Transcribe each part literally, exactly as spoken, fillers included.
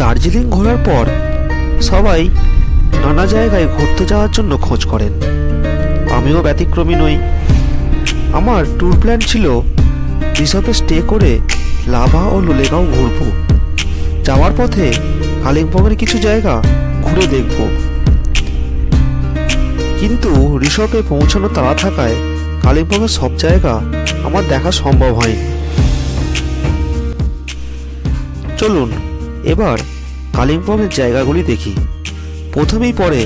दार्जिलिंग घोरार पर सबाई नाना जायगाय घुरते जावार जोन्नो खोज करें। आमिओ व्यतिक्रमी नई। आमार टूर प्लान छिलो रिसर्टे स्टे करे लाभा और लोलेगाँव घुरबो। जावार पथे कालिम्पोंगेर किछु जायगा घुरे देखबो। किन्तु रिसर्टे पौंछानो तारा थाकाय कालिम्पोंगेर सब जायगा आमार देखा सम्भव हयनि। चलुन एबार कालिम्पोंगेर जायगागुली देखी। प्रथमेई पड़े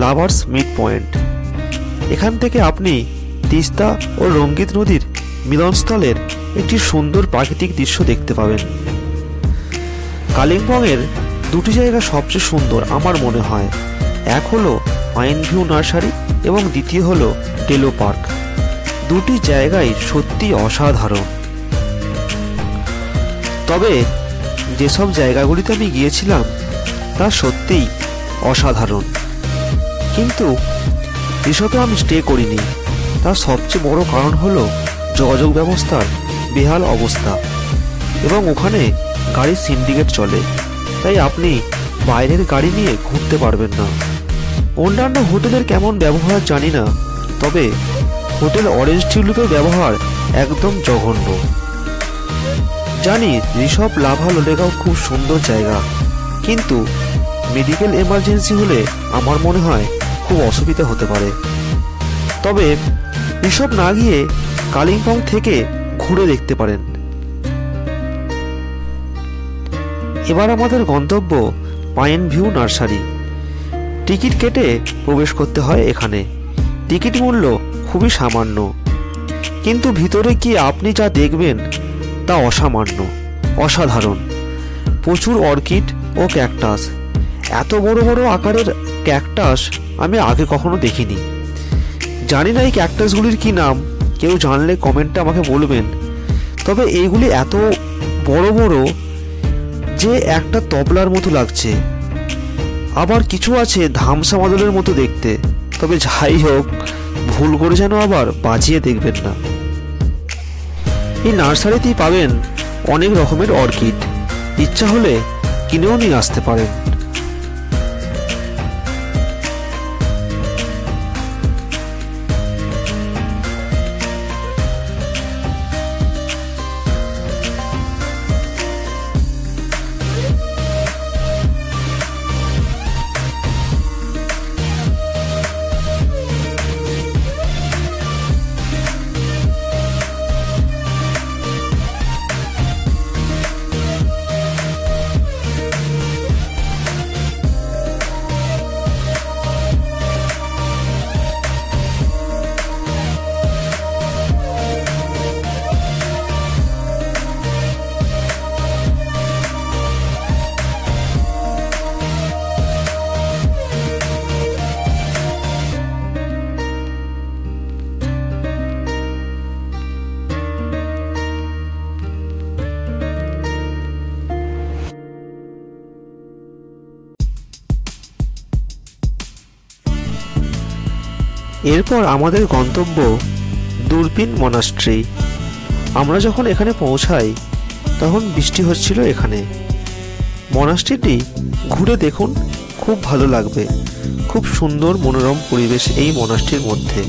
लाभार्स मिड पॉइंट। एखान थेके आपनी तिस्ता और रंगित नदीर मिलनस्थलेर एकटी सुंदर प्राकृतिक दृश्य देखते पाबेन। कालिम्पोंगेर दुटी जायगा सबचेये सुंदर आमार मने हय। एक हलो पाइन भिउ नार्सारि एबं द्वितीय हलो टेलो पार्क। दुटी जायगाई सत्यि असाधारण। तबे जे सब জায়গাগুলিতে আমি গিয়েছিলাম তা সত্যিই অসাধারণ। কিন্তু রিসর্টে আমি স্টে করিনি। তার সবচেয়ে বড় কারণ হলো যোগাযোগ ব্যবস্থার বেহাল অবস্থা এবং ওখানে গাড়ি সিন্ডিকেট চলে, তাই আপনি বাইরের গাড়ি নিয়ে ঘুরতে পারবেন না। অন্যান্য হোটেলের কেমন ব্যবহার জানি না, তবে হোটেল অরেঞ্জ টিউলিপের ব্যবহার একদম জঘন্য। जानी ऋषभ लाभा लोलेगाँव खूब सुंदर जैगा, किन्तु मेडिकल इमार्जेंसि होले आमार मने हय खूब असुविधा होते पारे। तबे ऋषभ ना गिये कालिम्पोंग थेके घुरे देखते पारेन। एबार आमादेर गंतव्य पाइन भिउ नार्सारि। टिकिट केटे प्रवेश करते हय। एखाने टिकिट मूल्य खूबई सामान्य, किन्तु भितरे गिये आपनि जा देखबेन ता असामान्य असाधारण। प्रचुर अर्किड और कैक्टास। एत बड़ बड़ आकारेर कैक्टास आमी आगे कखनो देखिनी। जानि ना एई कैक्टासगुलिर की नाम, केउ जानले कमेंटे आमाके बोलबेन। तबे एइगुली एत बड़ बड़ जे एकटा तबलार मतो लागछे। आबार किछु आछे धामसा मादलेर मतो देखते। तबे जाई होक भूल करे जेन आबार बाजिये देखबेन ना। ये नार्सारिते पाबेन अनेक रकमेर अर्किड। इच्छा होले किनेओ निये आसते पारेन। एरपर आमादेर गंतव्य दूरबीन मोनास्ट्री। आमरा जखन एखाने पौंछाई तखन बिस्टी होच्छिलो। एखाने मोनास्ट्रीटी घुरे देखुन, खूब भालो लागबे। खूब सुंदर मनोरम परिवेश एई मोनास्ट्रीर मध्धे।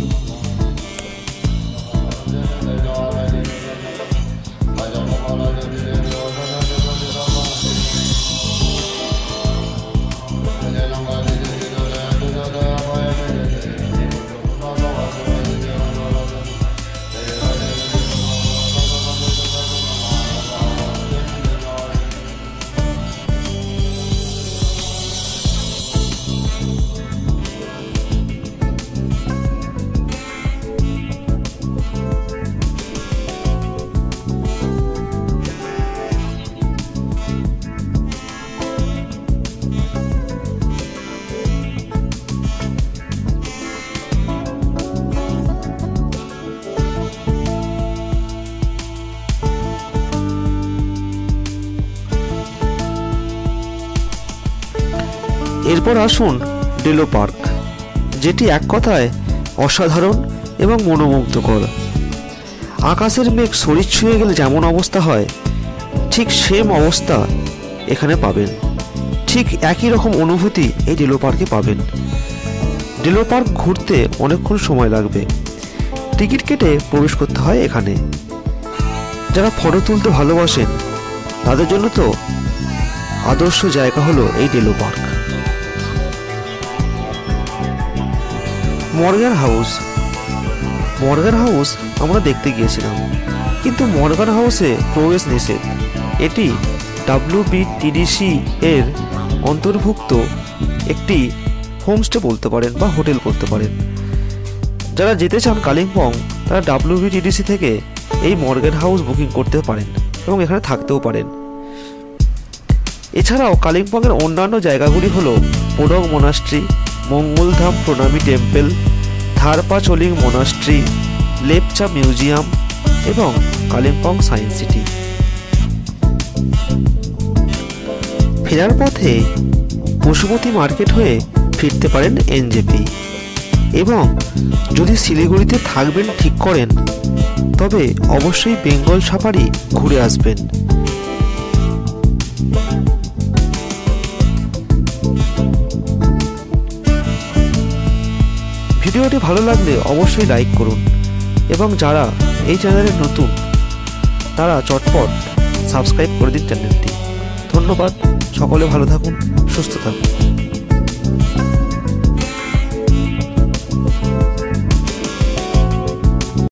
এরপর আসুন ডেলো পার্ক, যেটি এক কথায় অসাধারণ এবং মনোমুগ্ধকর। আকাশের মেঘ শরীর ছুঁয়ে গেলে যেমন অবস্থা হয়, ঠিক সেম অবস্থা এখানে পাবেন। ठीक एक ही रकम अनुभूति डेलो पार्के पाबेन। डेलो पार्क घुरते अनेकक्षण समय लागबे, टिकिट केटे प्रवेश करते हय। एखाने जारा फटो तुलते भालोबासेन तादेर जोन्नो तो आदर्श जायगा हलो एई Deolo park. Morgan house Morgan house आमरा देखते गियेछिलाम, किन्तु मर्गार हाउसे प्रवेश निषेध। एटी डब्ल्यूबीटीडीसी एर अंतर्भुक्त एकटी होमस्टे बोलते पारेन बा होटेल बोलते पारेन। जारा जेते चान कालिम्पोंग तारा डब्ल्यूबीटीडीसी थेके एई मर्गार हाउस बुकिंग करते पारेन एबं एखाने थाकतेओ पारेन। एछाड़ाओ कालिम्पोंगेर अन्यान्य जायगागुली हलो Podong monastery, Mangal Dham Pranami temple, Tharpa Choling monastery, Lepcha museum एवं कालिम्पोंग साइंस सिटी। ফেরার পথে পশুপতি মার্কেট হয়ে ফিরতে পারেন এনজেপি। এবং যদি শিলিগুড়িতে থাকবেন ঠিক করেন তবে অবশ্যই বেঙ্গল সাফারি ঘুরে আসবেন। ভিডিওটি ভালো লাগলে অবশ্যই লাইক করুন এবং যারা এই চ্যানেলে নতুন তারা চটপট সাবস্ক্রাইব করে দিন চ্যানেলটি। ধন্যবাদ। সকলে ভালো থাকুন, সুস্থ থাকুন।